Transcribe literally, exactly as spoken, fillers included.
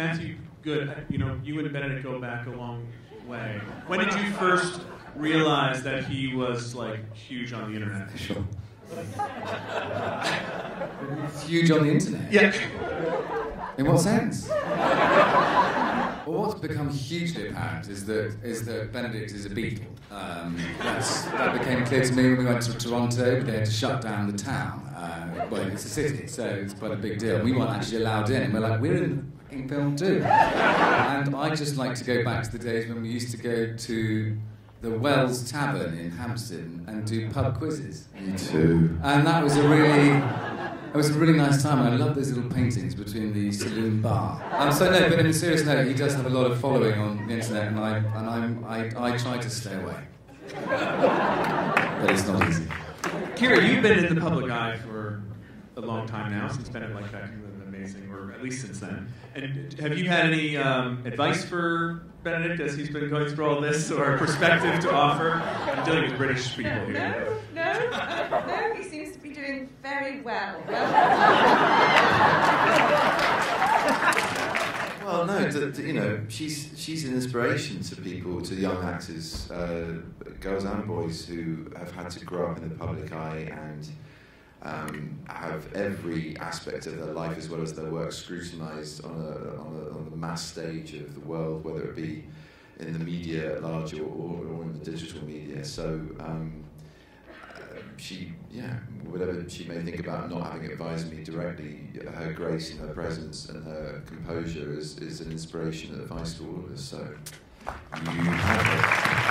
Matthew Goode, you know, you and Benedict go back a long way. When did you first realize that he was, like, huge on the internet? Sure. It's huge on the internet? Yeah. In what sense? Well, what's become hugely apparent is that, is that Benedict is a Beatle. Um, that's, that became clear to me when we went to Toronto, but they had to shut down the town. Uh, well, it's a city, so it's quite a big deal. We weren't actually allowed in. We're like, we're in the fucking film too. And I just like to go back to the days when we used to go to the Wells Tavern in Hampstead and do pub quizzes. Me too. And that was a really, it was a really nice time. And I love those little paintings between the saloon bar. Um, so no, but on a serious note, he does have a lot of following on the internet, and I and I I, I try to stay away, but it's not easy. Keira, you've been in the public eye for a long time now, since Benedict like that, amazing, or at least since then. And have you had any um, advice for Benedict as he's been going through all this, or perspective to offer? I'm dealing with British people no, here. No, no, no, he seems to be doing very well. Well, no, to, to, you know, she's she's an inspiration to people, to young actors, uh, girls and boys who have had to grow up in the public eye and Um, have every aspect of their life as well as their work scrutinised on, on a on the mass stage of the world, whether it be in the media at large or, or, or in the digital media. So um, uh, she, yeah, whatever she may think about not having advised me directly, her grace and her presence and her composure is, is an inspiration and advice to all of us. So you have it.